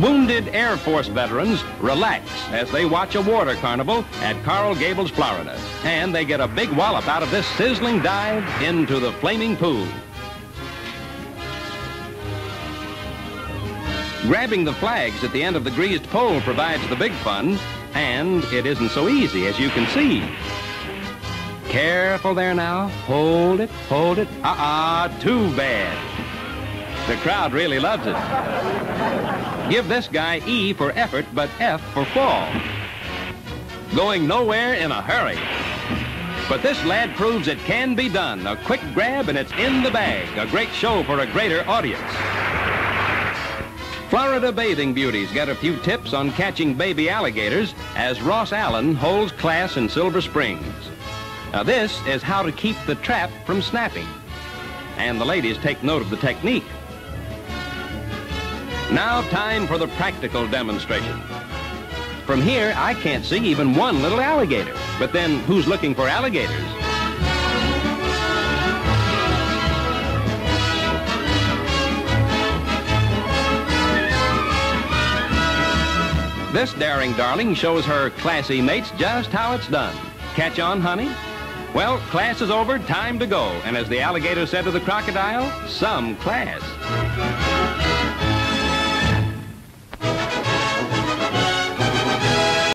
Wounded Air Force veterans relax as they watch a water carnival at Coral Gables, Florida, and they get a big wallop out of this sizzling dive into the flaming pool. Grabbing the flags at the end of the greased pole provides the big fun, and it isn't so easy, as you can see. Careful there now. Hold it, hold it. Too bad. The crowd really loves it. Give this guy E for effort, but F for fall. Going nowhere in a hurry. But this lad proves it can be done. A quick grab and it's in the bag. A great show for a greater audience. Florida bathing beauties get a few tips on catching baby alligators as Ross Allen holds class in Silver Springs. Now this is how to keep the trap from snapping. And the ladies take note of the technique. Now time for the practical demonstration. From here, I can't see even one little alligator. But then who's looking for alligators? This daring darling shows her classy mates just how it's done. Catch on, honey? Well, class is over, time to go. And as the alligator said to the crocodile, some class.